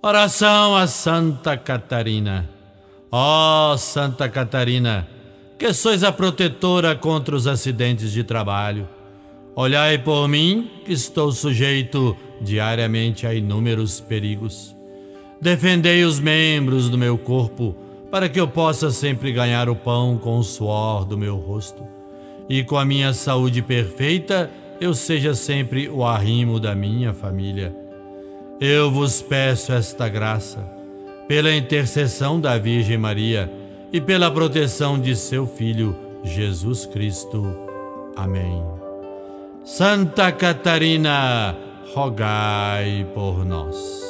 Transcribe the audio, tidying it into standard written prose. Oração a Santa Catarina. Ó Santa Catarina, que sois a protetora contra os acidentes de trabalho, olhai por mim, que estou sujeito diariamente a inúmeros perigos. Defendei os membros do meu corpo, para que eu possa sempre ganhar o pão com o suor do meu rosto, e com a minha saúde perfeita, eu seja sempre o arrimo da minha família. Eu vos peço esta graça, pela intercessão da Virgem Maria e pela proteção de seu Filho, Jesus Cristo. Amém. Santa Catarina, rogai por nós.